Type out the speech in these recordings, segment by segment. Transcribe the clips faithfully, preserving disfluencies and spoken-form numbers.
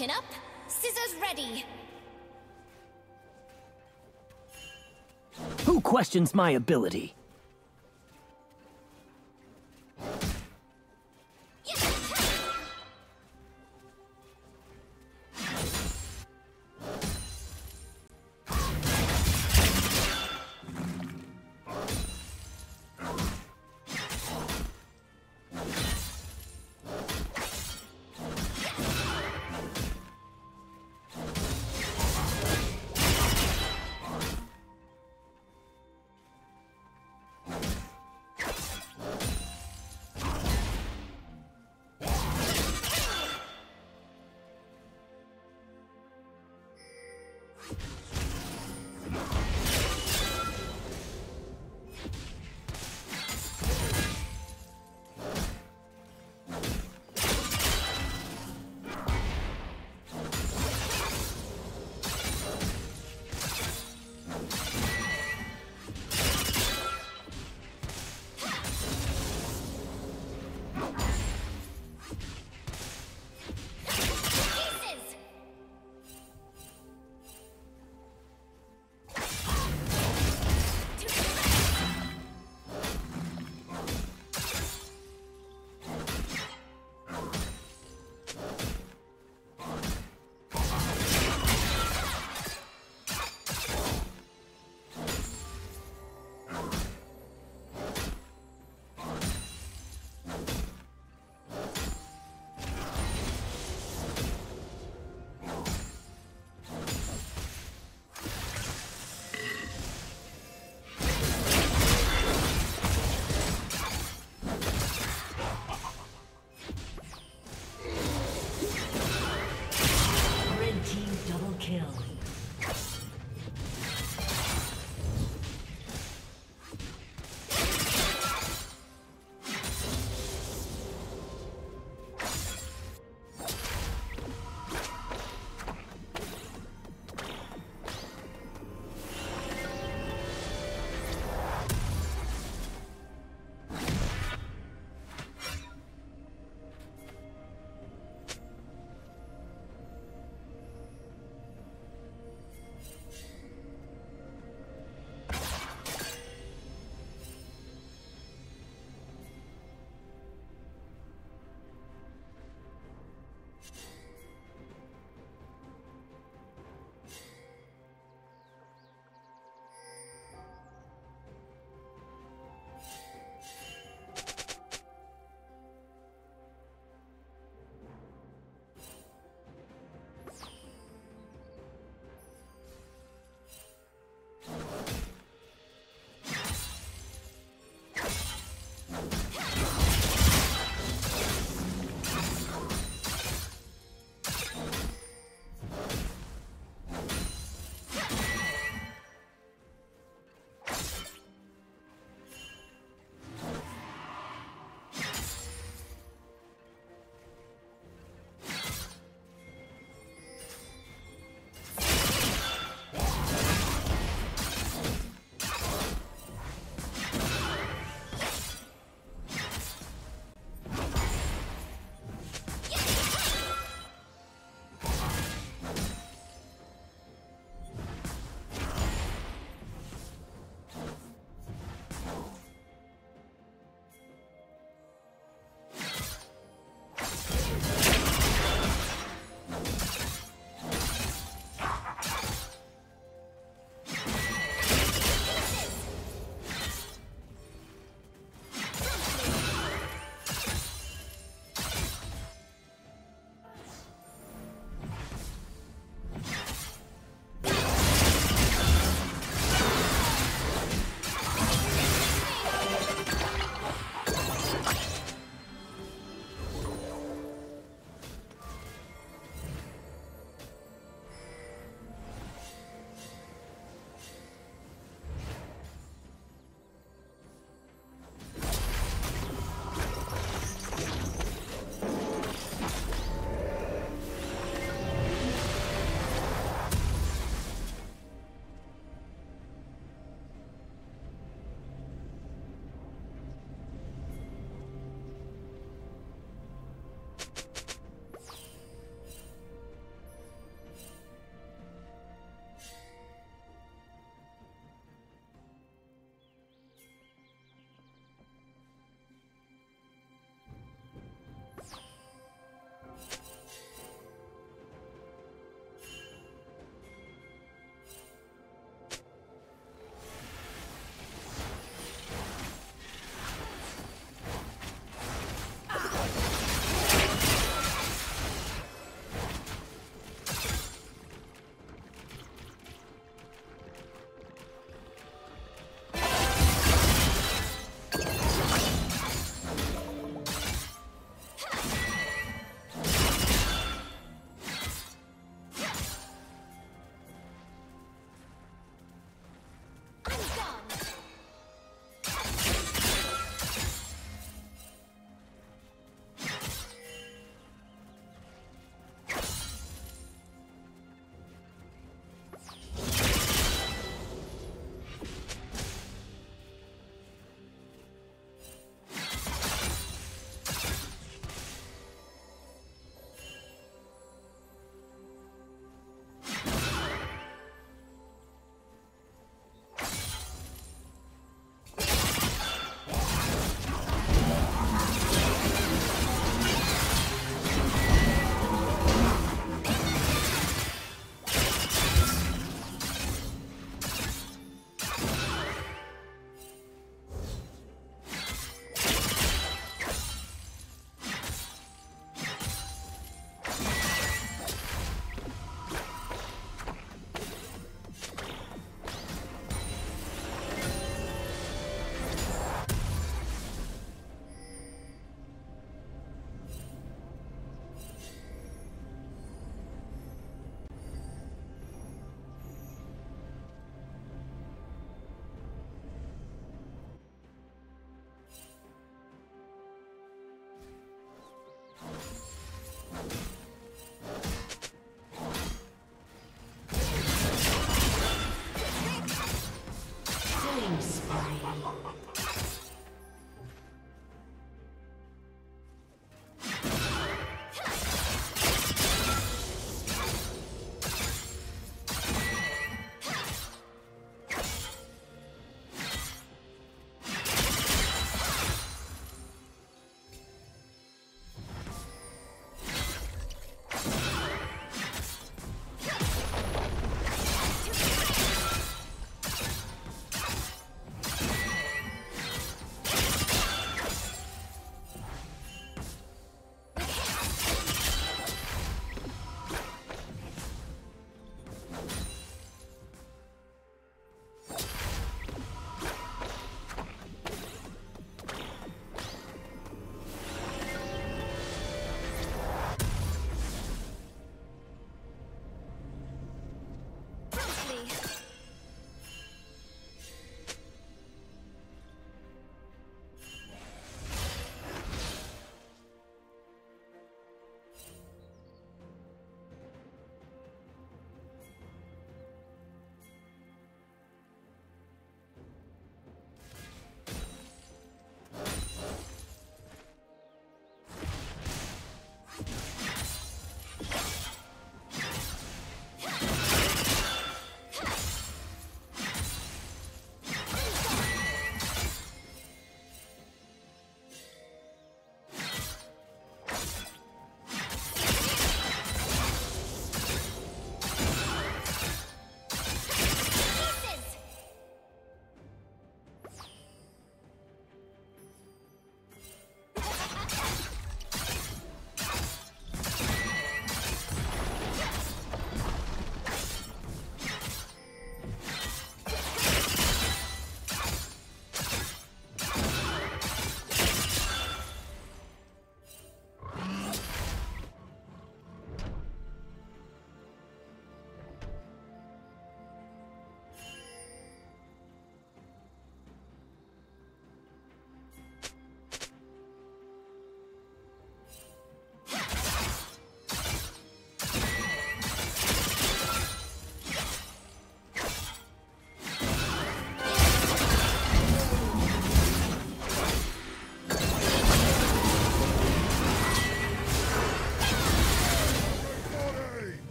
Chin up, scissors ready. Who questions my ability?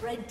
The red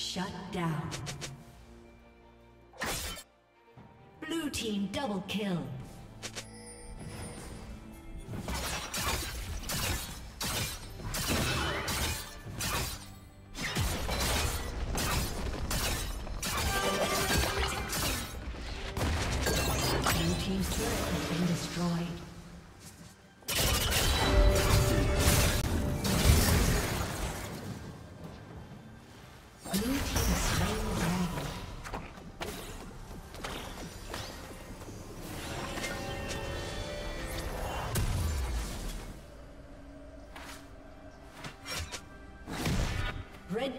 Shut down. Blue team double kill. Red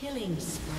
Killing spree.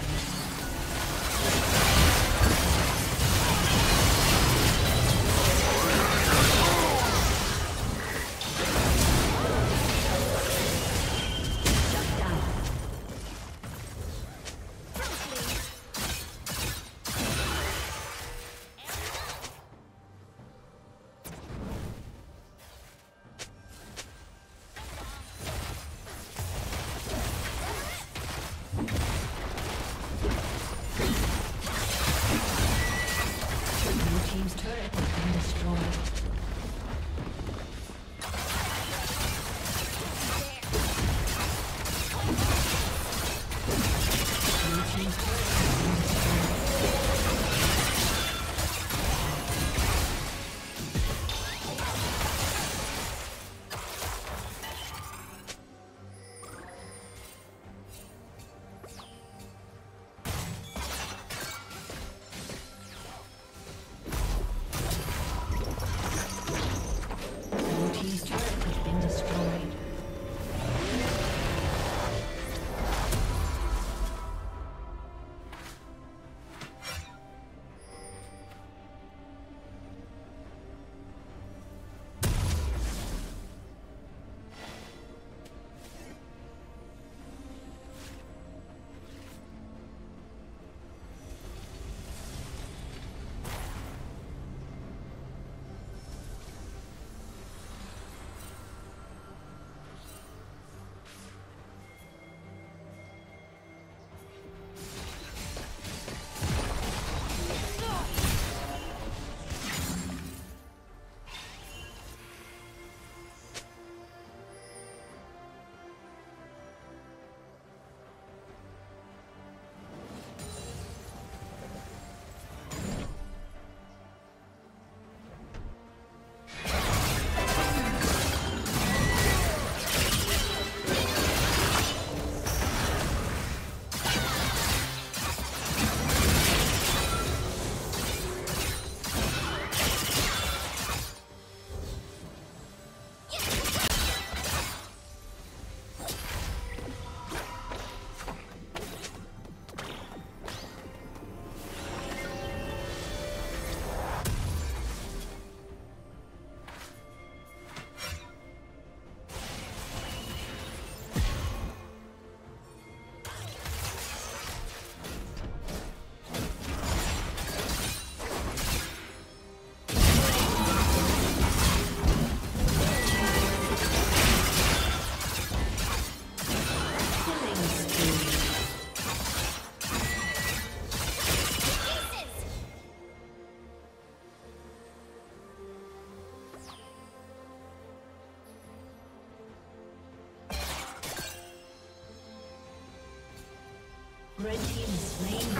Red team is slain.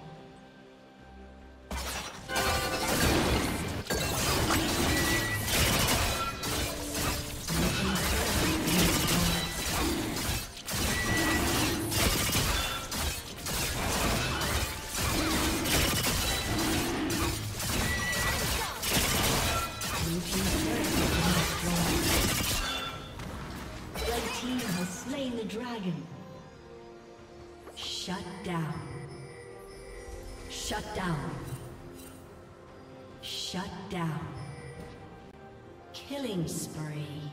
Dragon. Shut down. Shut down. Shut down. Killing spree.